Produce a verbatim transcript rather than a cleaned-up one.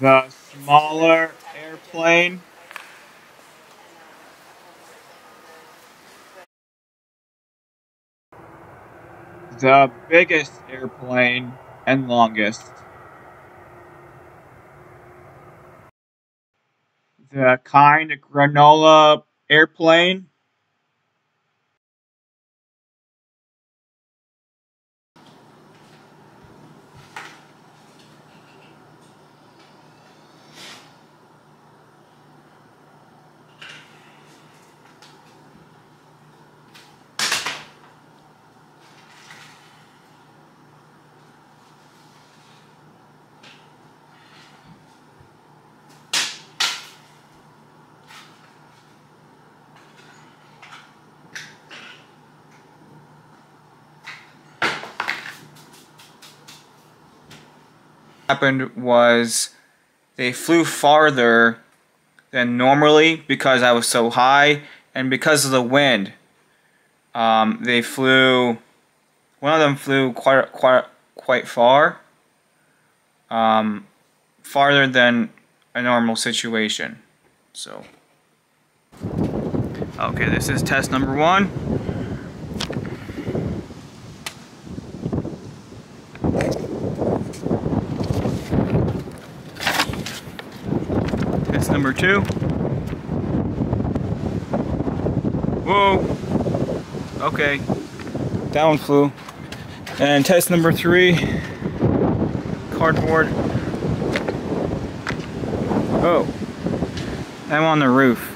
the smaller airplane. The biggest airplane and longest. The kind of granola airplane. Happened was they flew farther than normally because I was so high and because of the wind. Um, they flew, one of them flew quite quite quite far, um, farther than a normal situation. So, okay, this is test number one. Number two. Whoa. Okay. Down flew. And test number three. Cardboard. Oh. I'm on the roof.